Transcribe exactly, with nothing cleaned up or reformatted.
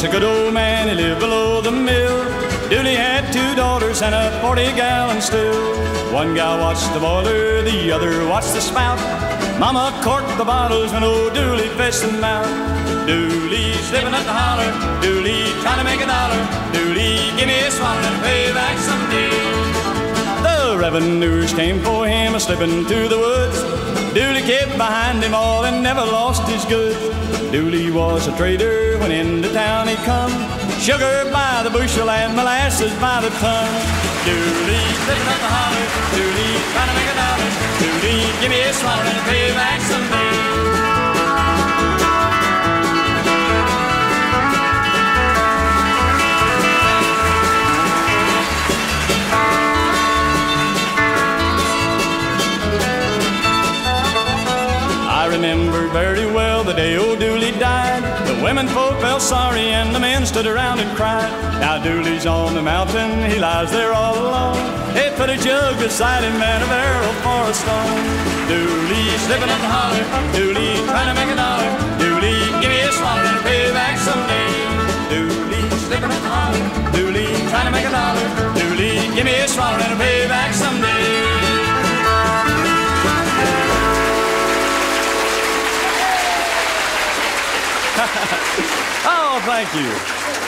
was a good old man, he lived below the mill. Dooley had two daughters and a forty-gallon still. One guy watched the boiler, the other watched the spout. Mama corked the bottles when old Dooley fished them out. Dooley's living at the holler, Dooley trying to make a dollar. Dooley, give me a swallow and pay back someday. The revenuers came for him a-slipping through the woods. Dooley kept behind him all and never lost his goods. Dooley was a trader when into town he come. Sugar by the bushel and molasses by the ton. Dooley, living at the holler, Dooley, trying to make a dollar. Dooley, give me a swallow and pay back someday. Remember very well the day old Dooley died. The women folk felt sorry and the men stood around and cried. Now Dooley's on the mountain, he lies there all alone. They put a jug beside him and a barrel for a stone. Dooley's living at the holler, Dooley trying to make a dollar. Dooley, give me a swallow and pay back someday. Dooley's living at the holler, Dooley trying to make a dollar. Dooley, give me a swallow and pay back someday. Oh, thank you.